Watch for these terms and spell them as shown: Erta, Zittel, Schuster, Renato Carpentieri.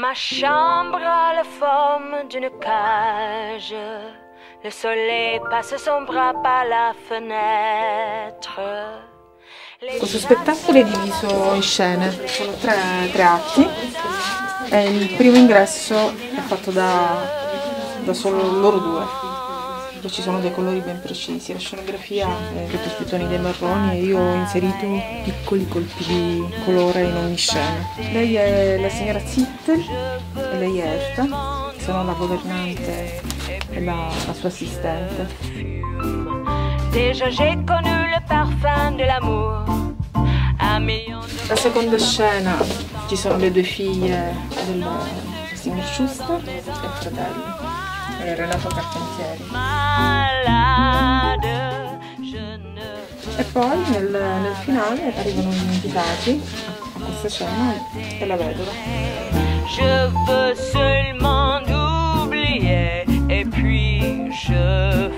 Ma chambre a la forme d'une cage. Le soleil passe son bras par la fenêtre. Questo spettacolo è diviso in scene, sono tre atti. Il primo ingresso è fatto da solo loro due, e ci sono dei colori ben precisi. La scenografia è tutti sui toni dei marroni e io ho inserito piccoli colpi di colore in ogni scena. Lei è la signora Zittel e lei è Erta, sono la governante e la sua assistente. La seconda scena ci sono le due figlie del signor Schuster e il fratello, Renato Carpentieri. E poi nel finale arrivano gli invitati a questa scena e la vedova. Je veux seulement oublier et puis je